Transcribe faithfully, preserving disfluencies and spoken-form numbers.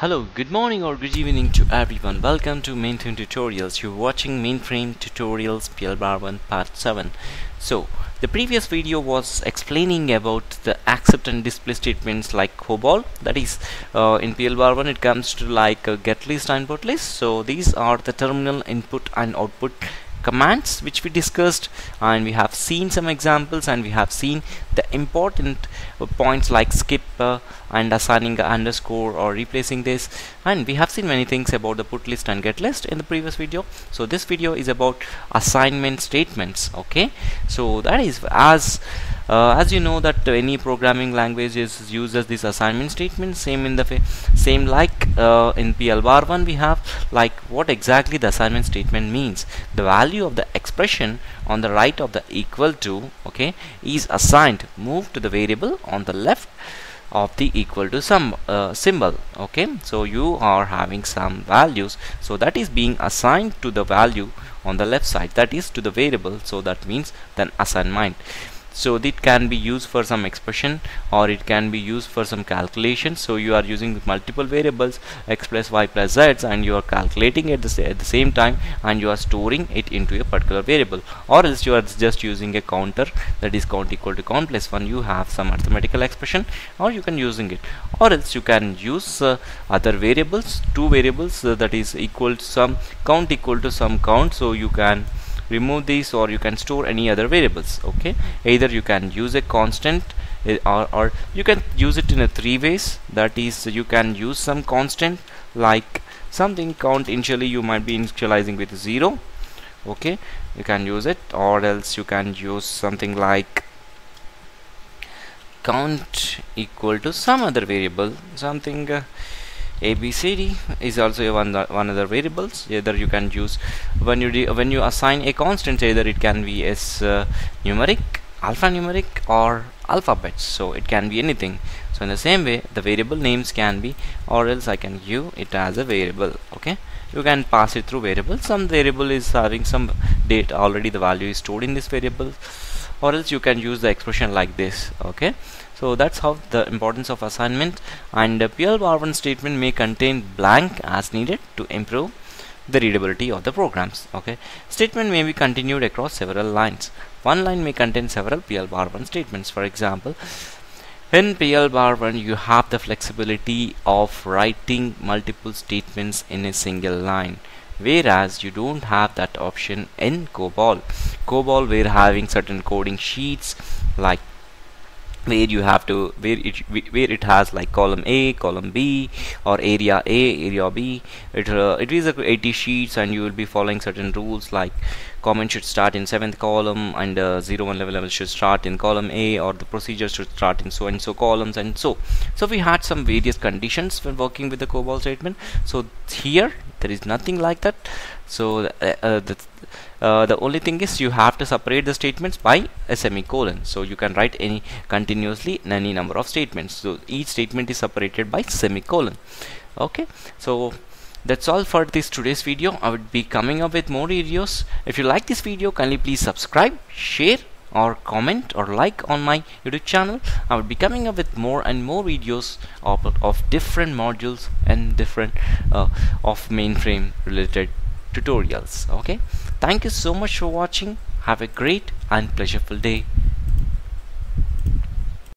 Hello, good morning or good evening to everyone. Welcome to Mainframe Tutorials. You're watching Mainframe Tutorials P L one Part seven. So, the previous video was explaining about the accept and display statements like COBOL. That is, uh, in P L one it comes to like uh, get list and input list. So, these are the terminal input and output commands which we discussed, and we have seen some examples, and we have seen the important uh, points like skip uh, and assigning a underscore or replacing this, and we have seen many things about the put list and get list in the previous video. So this video is about assignment statements. Okay, so that is as Uh, as you know that uh, any programming language is uses this assignment statement. Same in the same like uh, in P L one we have like what exactly the assignment statement means. The value of the expression on the right of the equal to, okay, is assigned, moved to the variable on the left of the equal to some uh, symbol. Okay, so you are having some values, so that is being assigned to the value on the left side, that is to the variable. So that means then assignment. So it can be used for some expression, or it can be used for some calculation. So you are using multiple variables x plus y plus z, and you are calculating at the, at the same time, and you are storing it into a particular variable, or else you are just using a counter, that is count equal to count plus one. You have some mathematical expression, or you can using it, or else you can use uh, other variables, two variables uh, that is equal to some count equal to some count. So you can remove these, or you can store any other variables. Okay, either you can use a constant, or, or you can use it in a three ways. That is, you can use some constant like something count. Initially you might be initializing with zero. Okay, you can use it, or else you can use something like count equal to some other variable, something uh, A B C D is also one one other variables. Either you can use when you de when you assign a constant, either it can be as uh, numeric, alphanumeric, or alphabets. So it can be anything. So in the same way, the variable names can be, or else I can give it as a variable. Okay, you can pass it through variable. Some variable is having some data already, the value is stored in this variable, or else you can use the expression like this. Okay, so that's how the importance of assignment. And the P L one statement may contain blank as needed to improve the readability of the programs. Okay, statement may be continued across several lines. One line may contain several P L one statements. For example, in P L one you have the flexibility of writing multiple statements in a single line, whereas you don't have that option in COBOL. COBOL we're having certain coding sheets like where you have to where it where it has like column A, column B, or area A, area B. It uh, it is uh, eighty sheets, and you will be following certain rules like comment should start in seventh column, and uh, zero one level level should start in column A, or the procedure should start in so and so columns, and so. So we had some various conditions when working with the COBOL statement. So here there is nothing like that. So uh, uh, the uh, the only thing is you have to separate the statements by a semicolon. So you can write any continuously any number of statements. So each statement is separated by semicolon. Okay, so that's all for this today's video. I would be coming up with more videos. If you like this video, kindly please subscribe, share, or comment, or like on my YouTube channel. I will be coming up with more and more videos of, of different modules and different uh, of mainframe related tutorials. Okay, thank you so much for watching. Have a great and pleasurable day.